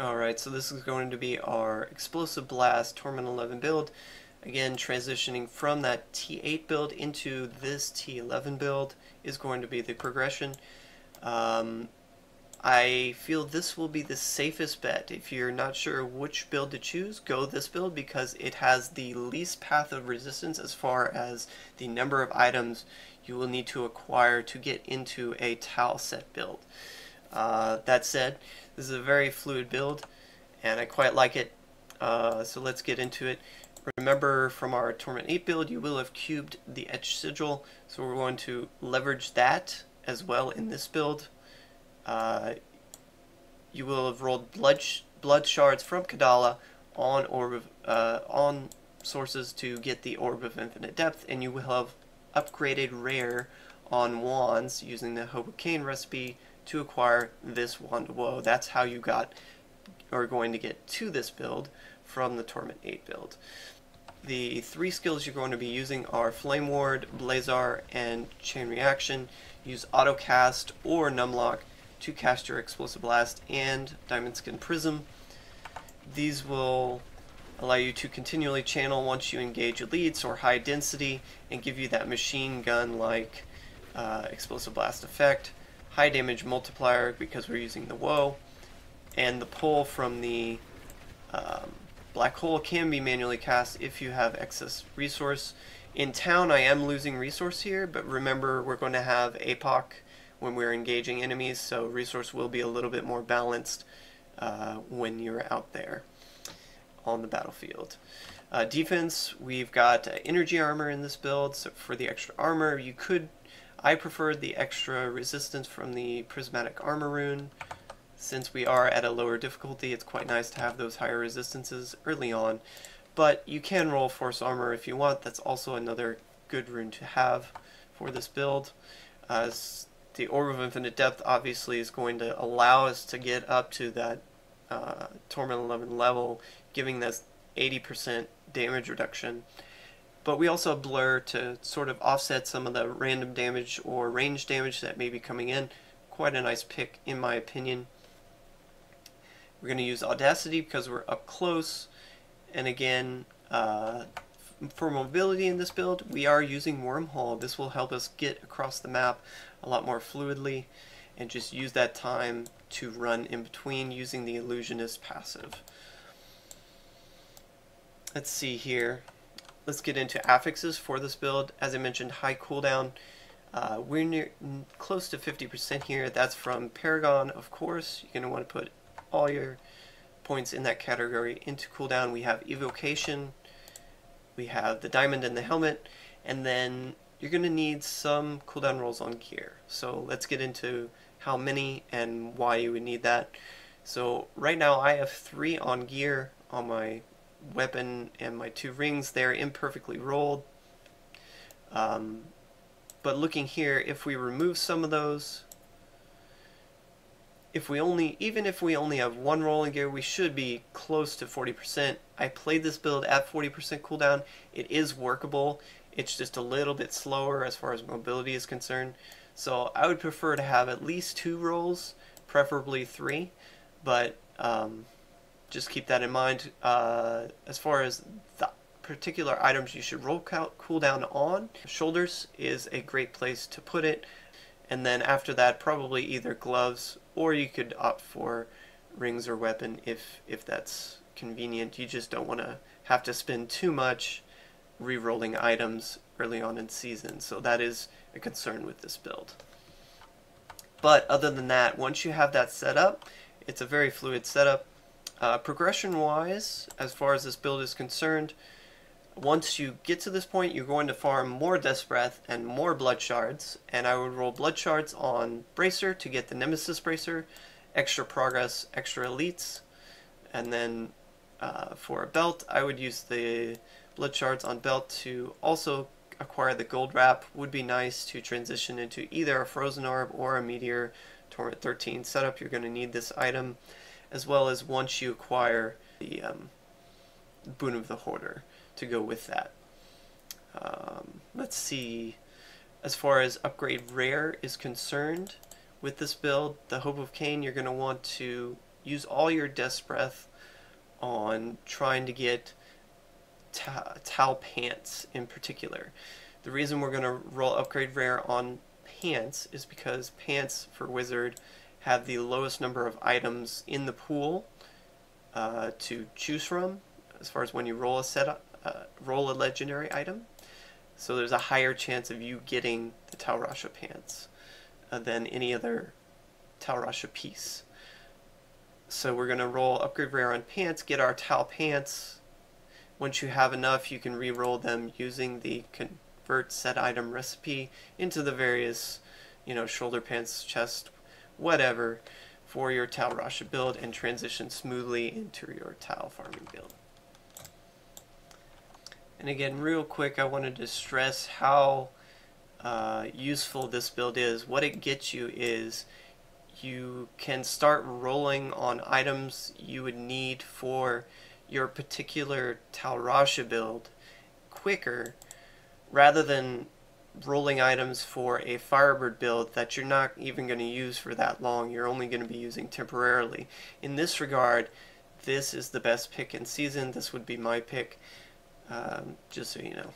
Alright, so this is going to be our Explosive Blast Torment 11 build. Again, transitioning from that T8 build into this T11 build is going to be the progression. I feel this will be the safest bet. If you're not sure which build to choose, go this build because it has the least path of resistance as far as the number of items you will need to acquire to get into a Tal set build. That said, this is a very fluid build and I quite like it, so let's get into it. Remember, from our Torment 8 build you will have cubed the Etched Sigil, so we're going to leverage that as well in this build. You will have rolled blood shards from Kadala on on sources to get the Orb of Infinite Depth, and you will have upgraded rare on wands using the Hobo Cane recipe to acquire this wand. Whoa, that's how you got, or going to get to this build from the Torment 8 build. The three skills you're going to be using are Flame Ward, Blazar, and Chain Reaction. Use Autocast or Numlock to cast your Explosive Blast and Diamond Skin Prism. These will allow you to continually channel once you engage elites or high density and give you that machine gun like Explosive Blast effect. High damage multiplier because we're using the Woe, and the pull from the black hole can be manually cast if you have excess resource. In town I am losing resource here, but remember we're going to have APOC when we're engaging enemies, so resource will be a little bit more balanced when you're out there on the battlefield. Defense, we've got energy armor in this build, so for the extra armor you could, I prefer the extra resistance from the Prismatic Armor rune. Since we are at a lower difficulty, it's quite nice to have those higher resistances early on. But you can roll Force Armor if you want. That's also another good rune to have for this build. The Orb of Infinite Depth obviously is going to allow us to get up to that Torment 11 level, giving us 80% damage reduction. But we also have Blur to sort of offset some of the random damage or range damage that may be coming in. Quite a nice pick in my opinion. We're going to use Audacity because we're up close, and again for mobility in this build we are using Wormhole. This will help us get across the map a lot more fluidly and just use that time to run in between using the Illusionist passive. Let's see here. Let's get into affixes for this build. As I mentioned, high cooldown. We're close to 50% here. That's from Paragon, of course. You're going to want to put all your points in that category into cooldown. We have Evocation. We have the Diamond and the Helmet. And then you're going to need some cooldown rolls on gear. So let's get into how many and why you would need that. So right now I have 3 on gear on my weapon and my 2 rings. They're imperfectly rolled, but looking here, if we remove some of those, even if we only have 1 rolling gear, we should be close to 40%. I played this build at 40% cooldown. It is workable, it's just a little bit slower as far as mobility is concerned, so I would prefer to have at least 2 rolls, preferably 3, but just keep that in mind. As far as the particular items you should roll cooldown on, shoulders is a great place to put it, and then after that probably either gloves, or you could opt for rings or weapon if that's convenient. You just don't want to have to spend too much re-rolling items early on in season, so that is a concern with this build. But other than that, once you have that set up, it's a very fluid setup. Progression wise, as far as this build is concerned, once you get to this point you're going to farm more Death's Breath and more blood shards, and I would roll blood shards on Bracer to get the Nemesis Bracer, extra progress, extra elites, and then for a belt I would use the blood shards on belt to also acquire the Gold Wrap. Would be nice to transition into either a Frozen Orb or a Meteor Torrent 13 setup. You're going to need this item, as well as once you acquire the Boon of the Hoarder to go with that. Let's see, as far as upgrade rare is concerned with this build, the Hope of Cain, you're going to want to use all your Death's Breath on trying to get Tal Pants in particular. The reason we're going to roll upgrade rare on Pants is because Pants for Wizard have the lowest number of items in the pool to choose from as far as when you roll a roll a legendary item. So there's a higher chance of you getting the Tal Rasha Pants than any other Tal Rasha piece. So we're going to roll upgrade rare on Pants, get our Tal Pants. Once you have enough, you can re-roll them using the convert set item recipe into the various, you know, shoulder pants, chest, whatever, for your Tal Rasha build and transition smoothly into your Tal farming build. And again, real quick, I wanted to stress how useful this build is. What it gets you is you can start rolling on items you would need for your particular Tal Rasha build quicker, rather than rolling items for a Firebird build that you're not even going to use for that long. You're only going to be using temporarily. In this regard, this is the best pick in season. This would be my pick. Just so you know.